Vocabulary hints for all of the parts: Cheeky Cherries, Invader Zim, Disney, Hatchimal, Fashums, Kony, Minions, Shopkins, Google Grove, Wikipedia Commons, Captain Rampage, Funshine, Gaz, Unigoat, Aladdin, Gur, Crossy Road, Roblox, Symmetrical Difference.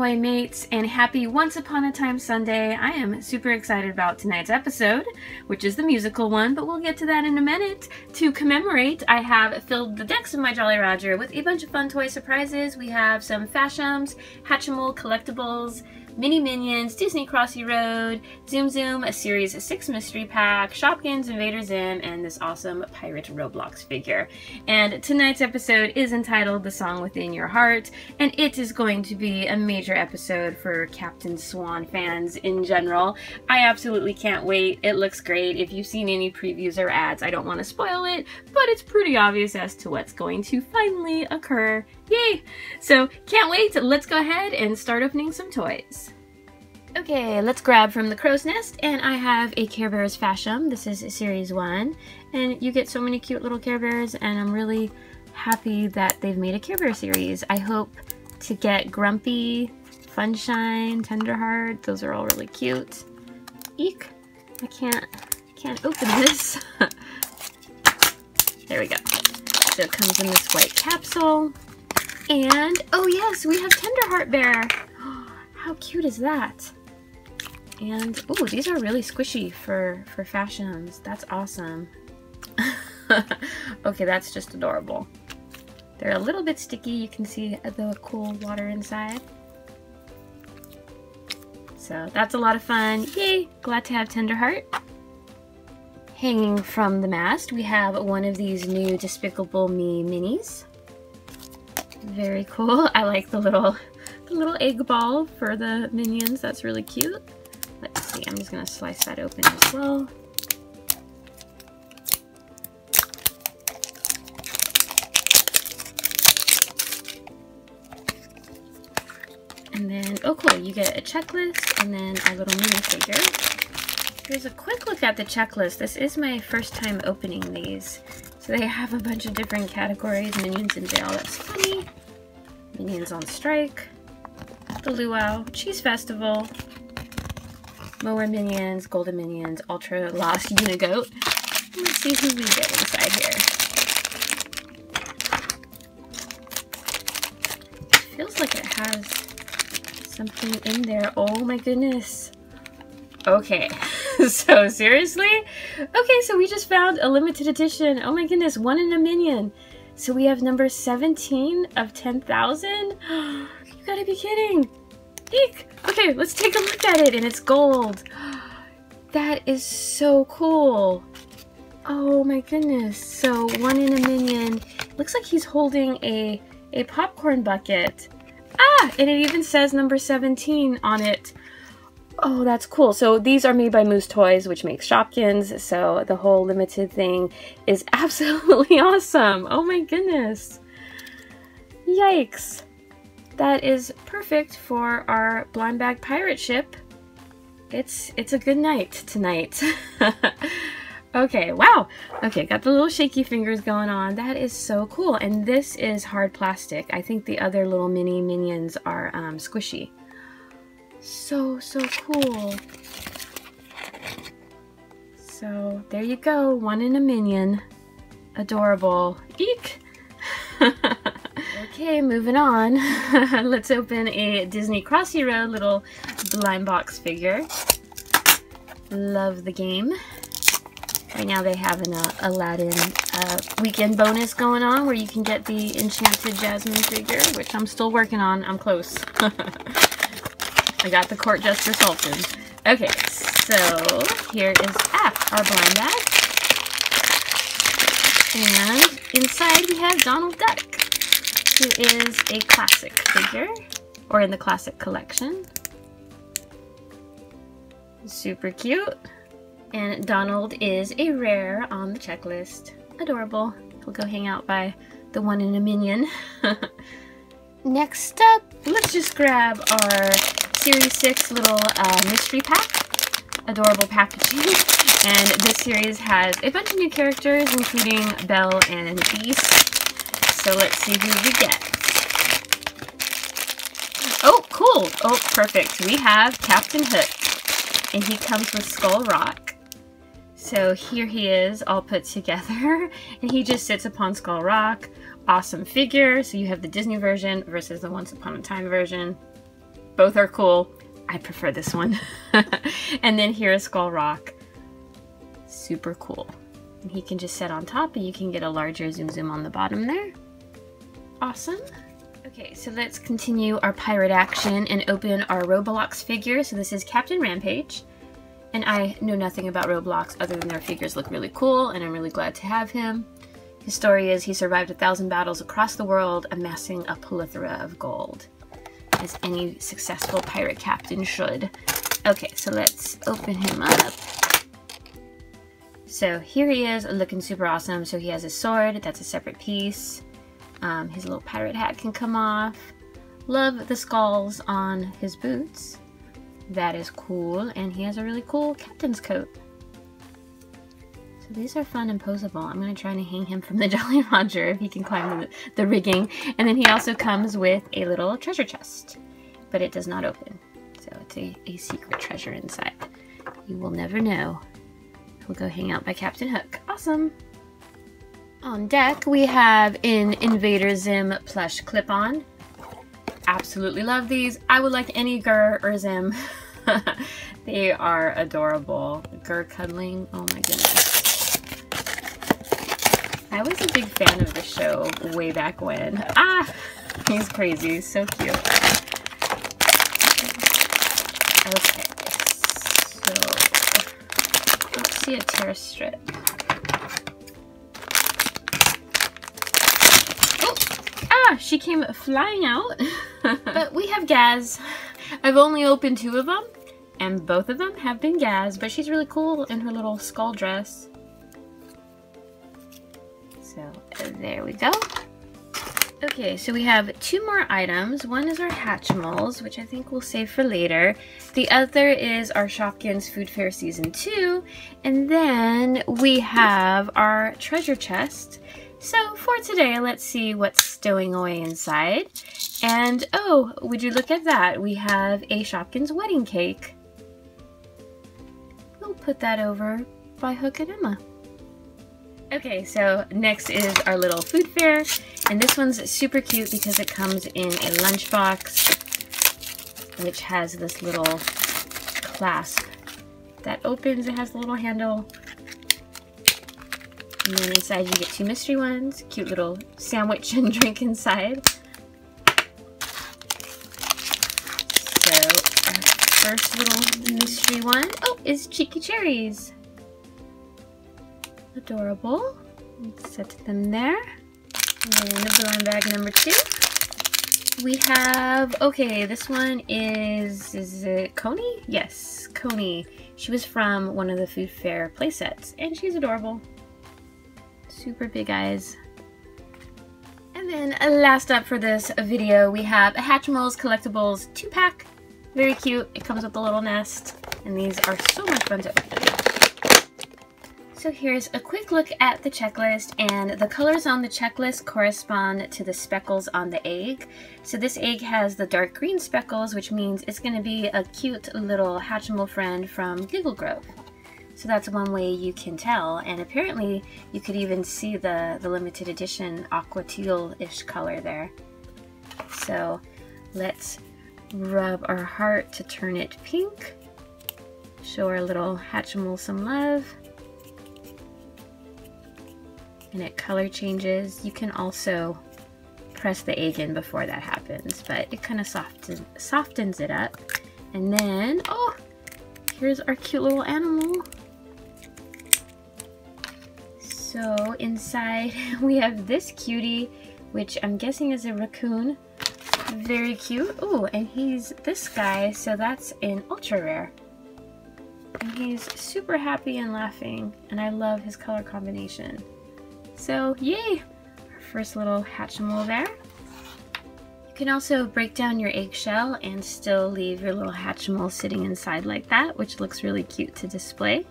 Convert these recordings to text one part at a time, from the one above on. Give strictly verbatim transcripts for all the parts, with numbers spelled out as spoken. Ahoy mates, and happy Once Upon a Time Sunday. I am super excited about tonight's episode, which is the musical one, but we'll get to that in a minute. To commemorate, I have filled the decks of my Jolly Roger with a bunch of fun toy surprises. We have some Fashums, Hatchimal collectibles, Mini Minions, Disney Crossy Road, Zoom Zoom, a Series six mystery pack, Shopkins, Invader Zim, and this awesome pirate Roblox figure. And tonight's episode is entitled The Song Within Your Heart, and it is going to be a major episode for Captain Swan fans in general. I absolutely can't wait. It looks great. If you've seen any previews or ads, I don't want to spoil it, but it's pretty obvious as to what's going to finally occur. Yay! So, can't wait. Let's go ahead and start opening some toys. Okay, let's grab from the crow's nest, and I have a Care Bears Fashum. This is series one, and you get so many cute little Care Bears, and I'm really happy that they've made a Care Bear series. I hope to get Grumpy, Funshine, Tenderheart. Those are all really cute. Eek! I can't, I can't open this. There we go. So it comes in this white capsule. And, oh yes, we have Tenderheart Bear. Oh, how cute is that? And, oh, these are really squishy for, for Fashions. That's awesome. Okay, that's just adorable. They're a little bit sticky. You can see the cool water inside. So that's a lot of fun. Yay, glad to have Tenderheart. Hanging from the mast, we have one of these new Despicable Me minis. Very cool. I like the little the little egg ball for the minions. That's really cute. Let's see. I'm just going to slice that open as well. And then, oh cool, you get a checklist and then our little minifigure. Here's a quick look at the checklist. This is my first time opening these. So they have a bunch of different categories. Minions in jail. That's funny. Minions on strike, the Luau, Cheese Festival, Mower Minions, Golden Minions, Ultra Lost Unigoat. Let's see who we get inside here. Feels like it has something in there. Oh my goodness. Okay. So seriously? Okay, so we just found a limited edition. Oh my goodness, one in a minion. So we have number seventeen of ten thousand? You gotta be kidding. Eek! Okay, let's take a look at it, and it's gold. That is so cool. Oh my goodness. So one in a minion. Looks like he's holding a, a popcorn bucket. Ah! And it even says number seventeen on it. Oh, that's cool. So these are made by Moose Toys, which makes Shopkins. So the whole limited thing is absolutely awesome. Oh my goodness. Yikes. That is perfect for our blind bag pirate ship. It's it's a good night tonight. Okay, wow. Okay, got the little shaky fingers going on. That is so cool. And this is hard plastic. I think the other little mini minions are um, squishy. So, so cool. So, there you go. One in a minion. Adorable. Eek! Okay, moving on. Let's open a Disney Crossy Road little blind box figure. Love the game. Right now they have an uh, Aladdin uh, weekend bonus going on where you can get the Enchanted Jasmine figure, which I'm still working on. I'm close. I got the Court Jester Sultan. Okay, so here is ah, our blind bag. And inside we have Donald Duck, who is a classic figure, or in the classic collection. Super cute. And Donald is a rare on the checklist. Adorable. He'll go hang out by the one in a minion. Next up, let's just grab our Series six little uh, mystery pack. Adorable packaging. And this series has a bunch of new characters, including Belle and Beast. So let's see who we get. Oh, cool. Oh, perfect. We have Captain Hook. And he comes with Skull Rock. So here he is, all put together. And he just sits upon Skull Rock. Awesome figure. So you have the Disney version versus the Once Upon a Time version. Both are cool. I prefer this one. And then here's Skull Rock. Super cool. And he can just sit on top and you can get a larger Zoom Zoom on the bottom there. Awesome. Okay, so let's continue our pirate action and open our Roblox figure. So this is Captain Rampage. And I know nothing about Roblox other than their figures look really cool and I'm really glad to have him. His story is he survived a thousand battles across the world, amassing a plethora of gold, as any successful pirate captain should. Okay, so let's open him up. So here he is, looking super awesome. So he has a sword, that's a separate piece. Um, his little pirate hat can come off. Love the skulls on his boots. That is cool, and he has a really cool captain's coat. So these are fun and poseable. I'm going to try to hang him from the Jolly Roger if he can climb the, the rigging. And then he also comes with a little treasure chest, but it does not open. So it's a, a secret treasure inside. You will never know. We'll go hang out by Captain Hook. Awesome! On deck, we have an Invader Zim plush clip-on. Absolutely love these. I would like any Gur or Zim. They are adorable. Gur cuddling. Oh my goodness. I was a big fan of the show way back when. Ah! He's crazy. So cute. Okay. So, let's see a tear strip. She came flying out. But we have Gaz. I've only opened two of them, and both of them have been Gaz, but she's really cool in her little skull dress. So there we go. Okay, so we have two more items. One is our Hatchimals, which I think we'll save for later. The other is our Shopkins Food Fair Season two. And then we have our treasure chest. So for today, let's see what's stowing away inside. And oh, would you look at that? We have a Shopkins wedding cake. We'll put that over by Hook and Emma. Okay, so next is our little food fair. And this one's super cute because it comes in a lunchbox, which has this little clasp that opens. It has a little handle. And then inside you get two mystery ones, cute little sandwich and drink inside. So our first little mystery one, oh, is Cheeky Cherries. Adorable. Let's set them there. And then the brown bag number two. We have, okay, this one is, is it Kony? Yes, Kony. She was from one of the Food Fair playsets, and she's adorable. Super big eyes. And then uh, last up for this video, we have a Hatchimals Collectibles two pack. Very cute. It comes with a little nest, and these are so much fun to open. So here's a quick look at the checklist, and the colors on the checklist correspond to the speckles on the egg. So this egg has the dark green speckles, which means it's going to be a cute little Hatchimal friend from Google Grove. So that's one way you can tell, and apparently you could even see the, the limited edition aqua teal-ish color there. So let's rub our heart to turn it pink. Show our little Hatchimal some love. And it color changes. You can also press the egg in before that happens, but it kind of softens, softens it up. And then, oh, here's our cute little animal. So inside we have this cutie, which I'm guessing is a raccoon. Very cute. Oh, and he's this guy, so that's an ultra rare. And he's super happy and laughing, and I love his color combination. So yay! Our first little Hatchimal there. You can also break down your eggshell and still leave your little Hatchimal sitting inside like that, which looks really cute to display.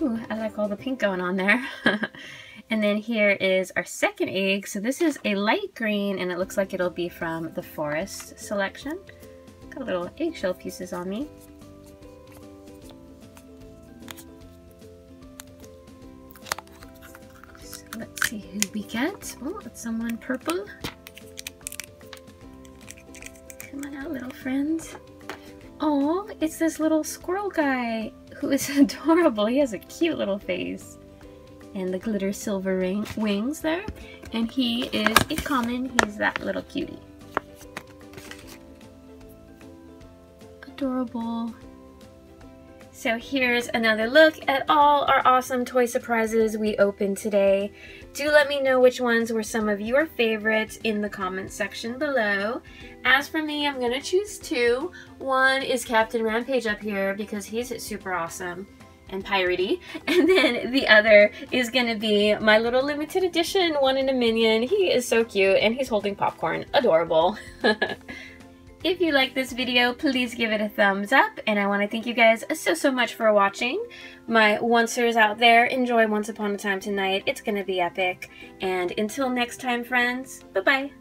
Ooh, I like all the pink going on there. And then here is our second egg. So this is a light green, and it looks like it'll be from the forest selection. Got little eggshell pieces on me. So let's see who we get. Oh, it's someone purple. Come on out, little friends. Oh, it's this little squirrel guy who is adorable. He has a cute little face and the glitter silver ring wings there. And he is a common. He's that little cutie. Adorable. So here's another look at all our awesome toy surprises we opened today. Do let me know which ones were some of your favorites in the comments section below. As for me, I'm gonna choose two. One is Captain Rampage up here because he's super awesome and piratey. And then the other is gonna be my little limited edition one in a minion. He is so cute and he's holding popcorn. Adorable. If you like this video, please give it a thumbs up, and I want to thank you guys so, so much for watching. My Oncers out there, enjoy Once Upon a Time Tonight. It's going to be epic. And until next time, friends, bye-bye.